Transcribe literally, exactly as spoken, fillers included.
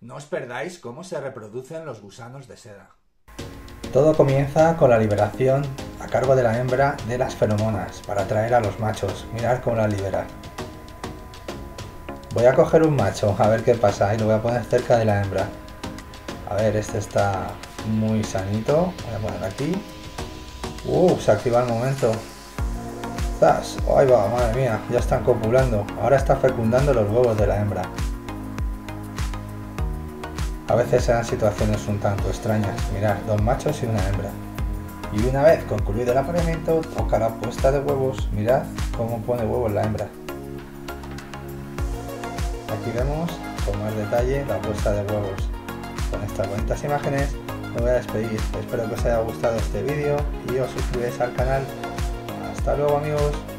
No os perdáis cómo se reproducen los gusanos de seda. Todo comienza con la liberación a cargo de la hembra de las feromonas para atraer a los machos. Mirad cómo la libera. Voy a coger un macho, a ver qué pasa, y lo voy a poner cerca de la hembra. A ver, este está muy sanito. Voy a poner aquí. Uh, se activa el momento. ¡Zas! ¡Ahí va! Madre mía, ya están copulando. Ahora está fecundando los huevos de la hembra. A veces se dan situaciones un tanto extrañas. Mirad, dos machos y una hembra. Y una vez concluido el apareamiento, toca la puesta de huevos. Mirad cómo pone huevos la hembra. Aquí vemos con más detalle la puesta de huevos. Con estas bonitas imágenes me voy a despedir. Espero que os haya gustado este vídeo y os suscribáis al canal. Hasta luego, amigos.